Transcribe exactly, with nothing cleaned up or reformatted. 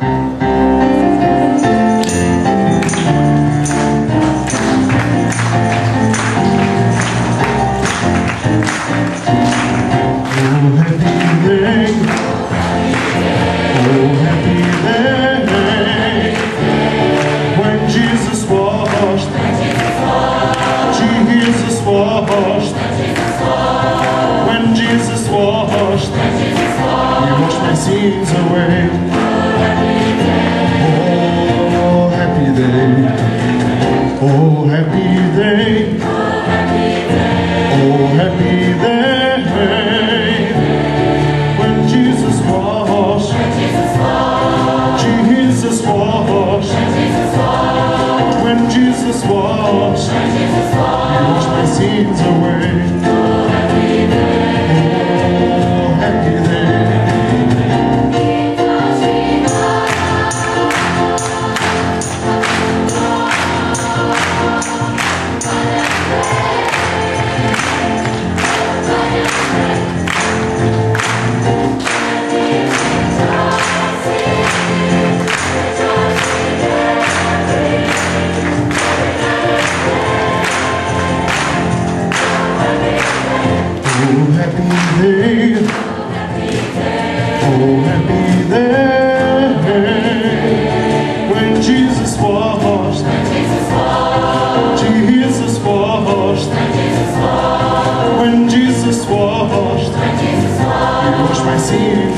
When Jesus washed, He washed my sins away. Oh, happy day! Oh, happy day! Oh, happy day! When Jesus washed, Jesus washed. When Jesus washed, He washed my sins away. When Jesus washed, He washed my sins.